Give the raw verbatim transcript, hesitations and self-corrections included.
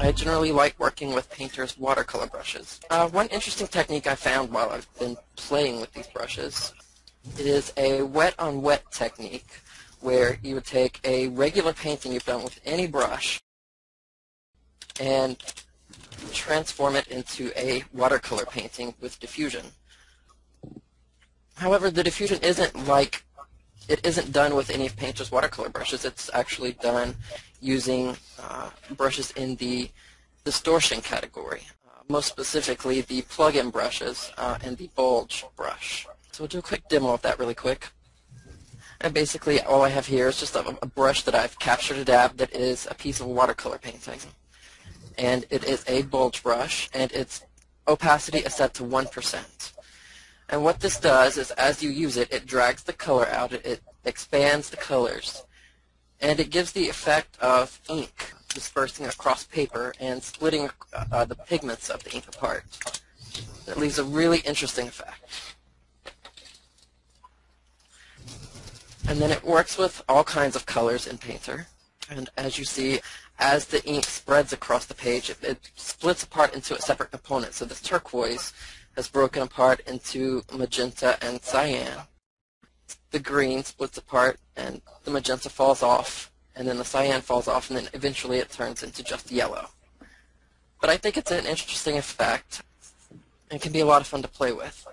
I generally like working with painters' watercolor brushes. Uh, one interesting technique I found while I've been playing with these brushes, it is a wet-on-wet technique where you would take a regular painting you've done with any brush and transform it into a watercolor painting with diffusion. However, the diffusion isn't like, it isn't done with any of Painter's watercolor brushes. It's actually done using uh, brushes in the distortion category, uh, most specifically the plug-in brushes uh, and the bulge brush. So we'll do a quick demo of that really quick. And basically all I have here is just a, a brush that I've captured a dab that is a piece of watercolor painting. And it is a bulge brush, and its opacity is set to one percent. And what this does is as you use it, it drags the color out, it, it expands the colors, and it gives the effect of ink dispersing across paper and splitting uh, the pigments of the ink apart. It leaves a really interesting effect. And then it works with all kinds of colors in Painter, and as you see, as the ink spreads across the page, it, it splits apart into a separate component. So this turquoise has broken apart into magenta and cyan. The green splits apart, and the magenta falls off, and then the cyan falls off, and then eventually it turns into just yellow. But I think it's an interesting effect, and can be a lot of fun to play with.